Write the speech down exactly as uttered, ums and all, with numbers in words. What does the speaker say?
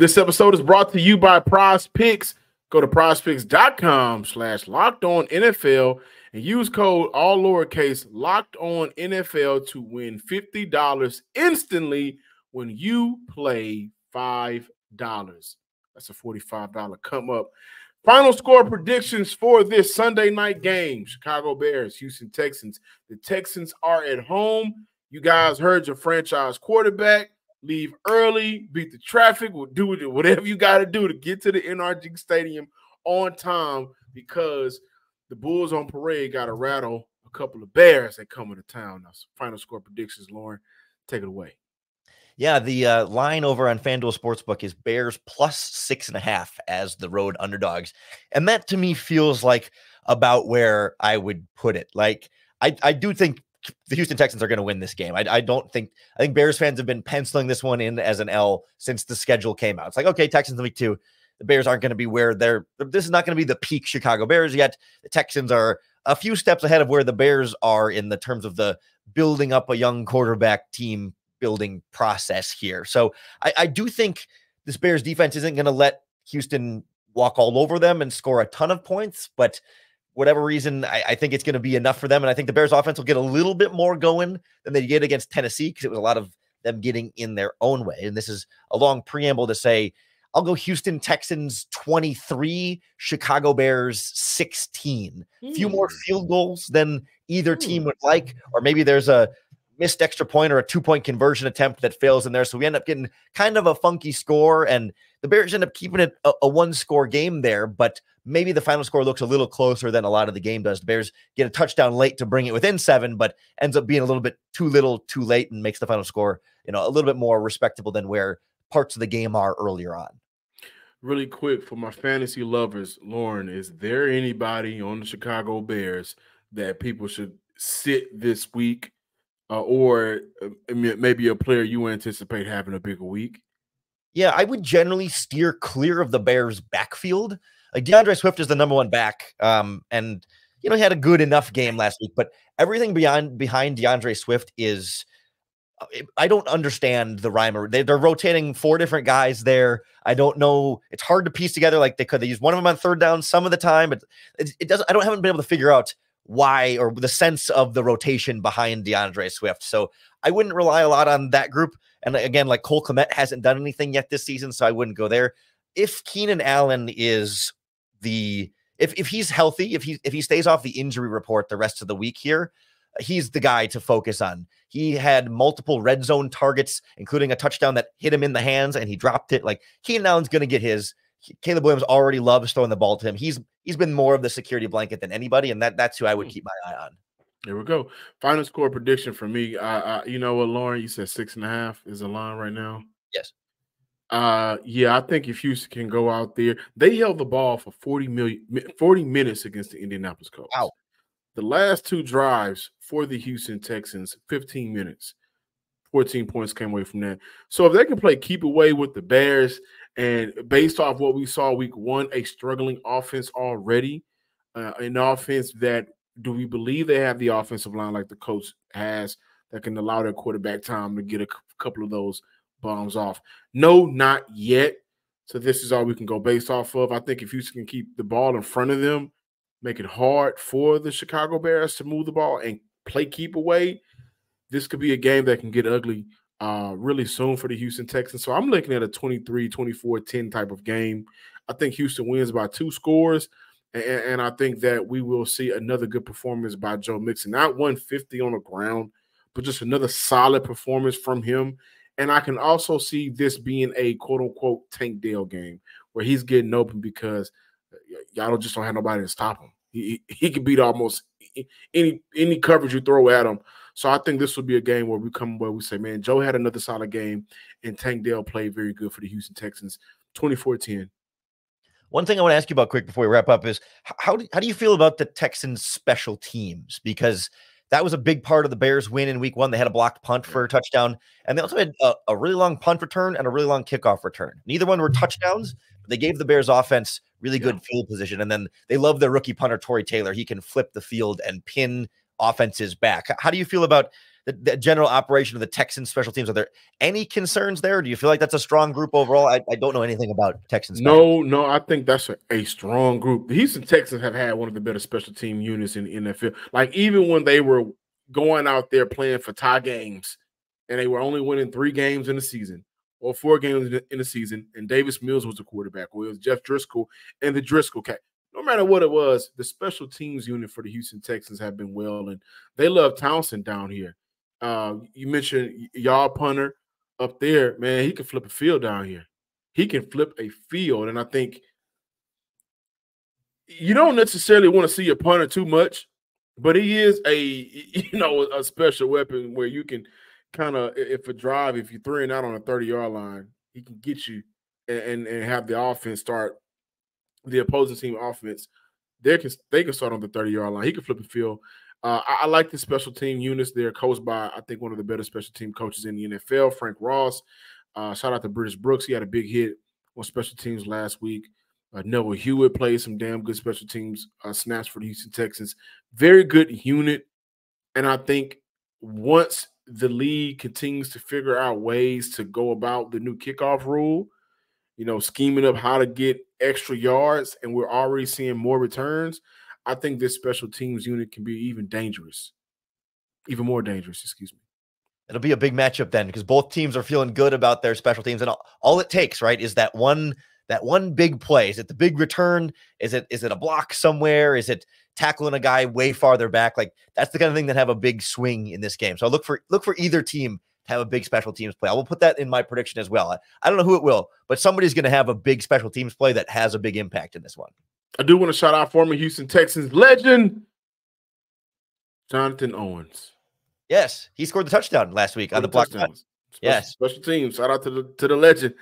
This episode is brought to you by PrizePicks. Go to prizepicks.com slash locked on NFL and use code all lowercase locked on N F L to win fifty dollars instantly when you play five dollars. That's a forty-five dollars come up. Final score predictions for this Sunday night game. Chicago Bears, Houston Texans. The Texans are at home. You guys heard your franchise quarterback. Leave early, beat the traffic. We'll do whatever you got to do to get to the N R G Stadium on time, because the Bulls on parade got to rattle a couple of Bears that come into town. Now, final score predictions, Lauren. Take it away. Yeah, the uh, line over on FanDuel Sportsbook is Bears plus six and a half as the road underdogs. And that, to me, feels like about where I would put it. Like, I, I do think the Houston Texans are going to win this game. I, I don't think – I think Bears fans have been penciling this one in as an L since the schedule came out. It's like, okay, Texans in week two. The Bears aren't going to be where they're – this is not going to be the peak Chicago Bears yet. The Texans are a few steps ahead of where the Bears are in the terms of the building up a young quarterback team building process here. So I, I do think this Bears defense isn't going to let Houston walk all over them and score a ton of points, but whatever reason, I, I think it's going to be enough for them. And I think the Bears offense will get a little bit more going than they did against Tennessee, because it was a lot of them getting in their own way. And this is a long preamble to say, I'll go Houston Texans twenty-three, Chicago Bears sixteen. Mm. Few more field goals than either team would like, or maybe there's a missed extra point or a two-point conversion attempt that fails in there. So we end up getting kind of a funky score, and the Bears end up keeping it a, a one-score game there, but maybe the final score looks a little closer than a lot of the game does. The Bears get a touchdown late to bring it within seven, but ends up being a little bit too little too late and makes the final score, you know, a little bit more respectable than where parts of the game are earlier on. Really quick, for my fantasy lovers, Lauren, is there anybody on the Chicago Bears that people should sit this week? Uh, or uh, maybe a player you anticipate having a bigger week? Yeah, I would generally steer clear of the Bears' backfield. Like, DeAndre Swift is the number one back, um, and you know, he had a good enough game last week. But everything beyond behind DeAndre Swift is, I don't understand the rhyme. They, they're rotating four different guys there. I don't know. It's hard to piece together. Like, they could they use one of them on third down some of the time, but it, it doesn't. I don't haven't been able to figure out why, or the sense of the rotation behind DeAndre Swift. So I wouldn't rely a lot on that group. And again, like, Cole Kmet hasn't done anything yet this season, so I wouldn't go there. If Keenan Allen is the, if, if he's healthy, if he, if he stays off the injury report the rest of the week here, he's the guy to focus on. He had multiple red zone targets, including a touchdown that hit him in the hands and he dropped it. Like, Keenan Allen's going to get his. Caleb Williams already loves throwing the ball to him. He's he's been more of the security blanket than anybody, and that that's who I would keep my eye on. There we go. Final score prediction for me. Uh, I, you know what, Lauren? You said six and a half is the line right now. Yes. Uh, yeah, I think if Houston can go out there, they held the ball for forty million, forty minutes against the Indianapolis Colts. Wow. The last two drives for the Houston Texans, fifteen minutes, fourteen points came away from that. So if they can play keep away with the Bears. And based off what we saw week one, a struggling offense already, uh, an offense that, do we believe they have the offensive line like the coach has that can allow their quarterback time to get a couple of those bombs off? No, not yet. So this is all we can go based off of. I think if Houston can keep the ball in front of them, make it hard for the Chicago Bears to move the ball and play keep away, this could be a game that can get ugly Uh, really soon for the Houston Texans. So I'm looking at a twenty-three, twenty-four, ten type of game. I think Houston wins by two scores, and, and I think that we will see another good performance by Joe Mixon. Not one fifty on the ground, but just another solid performance from him. And I can also see this being a quote-unquote Tank Dell game where he's getting open because y'all just don't have nobody to stop him. He, he can beat almost any any coverage you throw at him. So I think this would be a game where we come where we say, man, Joe had another solid game, and Tank Dell played very good for the Houston Texans, twenty-four ten. One thing I want to ask you about quick before we wrap up is how do, how do you feel about the Texans' special teams? Because that was a big part of the Bears' win in week one. They had a blocked punt for a touchdown, and they also had a, a really long punt return and a really long kickoff return. Neither one were touchdowns, but they gave the Bears' offense really good yeah. field position, and then they love their rookie punter, Tory Taylor. He can flip the field and pin offenses back. How do you feel about the, the general operation of the Texans special teams? Are there any concerns there? Do you feel like that's a strong group overall? I, I don't know anything about Texans. No, no, I think that's a, a strong group. The Houston Texans have had one of the better special team units in the N F L. Like, even when they were going out there playing for tie games and they were only winning three games in the season or four games in the season, and Davis Mills was the quarterback, or it was Jeff Driscoll and the Driscoll cat. No matter what it was, the special teams unit for the Houston Texans have been well, and they love Townsend down here. Uh, you mentioned y'all punter up there. Man, he can flip a field down here. He can flip a field, and I think you don't necessarily want to see your punter too much, but he is a, you know, a special weapon where you can kind of, if a drive, if you're three and out on a thirty-yard line, he can get you and, and, and have the offense start. The opposing team offense, they can they can start on the thirty-yard line. He can flip the field. Uh, I, I like the special team units. They're coached by, I think, one of the better special team coaches in the N F L, Frank Ross. Uh, shout out to British Brooks. He had a big hit on special teams last week. Uh, Noah Hewitt played some damn good special teams uh, snaps for the Houston Texans. Very good unit, and I think once the league continues to figure out ways to go about the new kickoff rule, you know, scheming up how to get extra yards, and we're already seeing more returns, I think this special teams unit can be even dangerous, even more dangerous, excuse me. It'll be a big matchup then, because both teams are feeling good about their special teams, and all, all it takes, right, is that one that one big play. Is it the big return? Is it is it a block somewhere? Is it tackling a guy way farther back? Like, that's the kind of thing that have a big swing in this game. So look for look for either team have a big special teams play. I will put that in my prediction as well. I, I don't know who it will, but somebody's going to have a big special teams play that has a big impact in this one. I do want to shout out former Houston Texans legend, Jonathan Owens. Yes, he scored the touchdown last week on the block. Yes. Special teams. Shout out to the, to the legend.